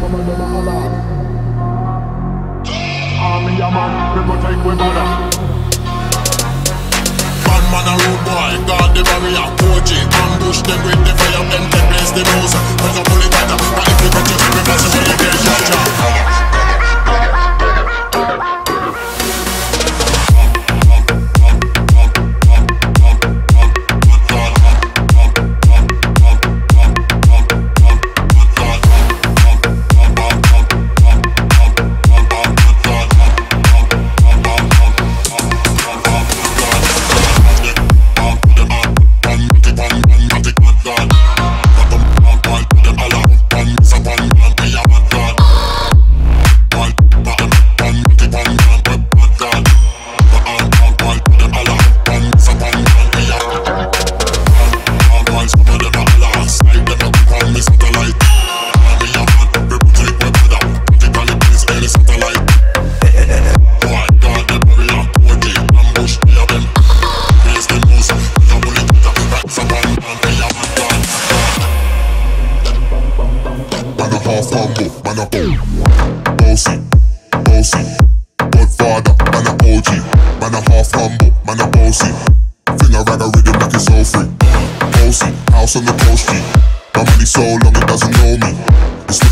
woman, them a holler. Army a man, we protect we mother. Bad man a rude boy, guard the barrier. OG, ambush them with the fire. Them take place the most, press a bullet better. But if you got your slip, pass it to the girl, your job.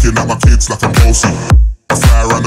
Looking at my kids like I'm bossy. I fly around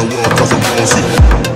the world cause I'm bossy.